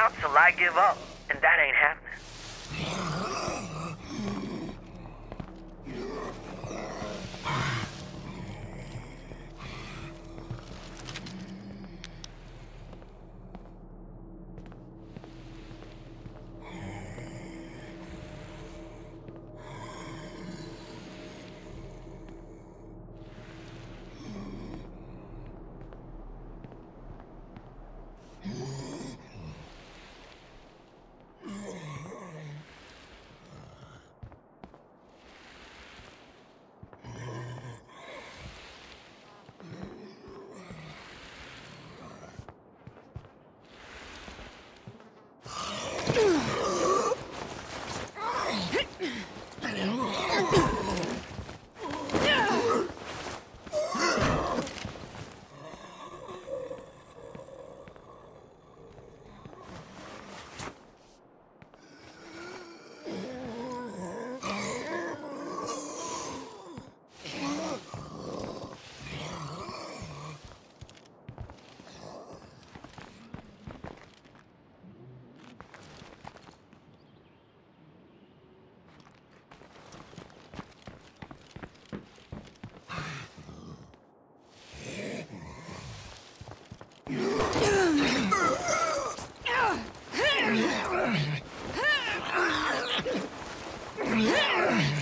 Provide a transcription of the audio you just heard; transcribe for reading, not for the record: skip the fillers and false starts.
out till I give up, and that ain't happening. Yeah!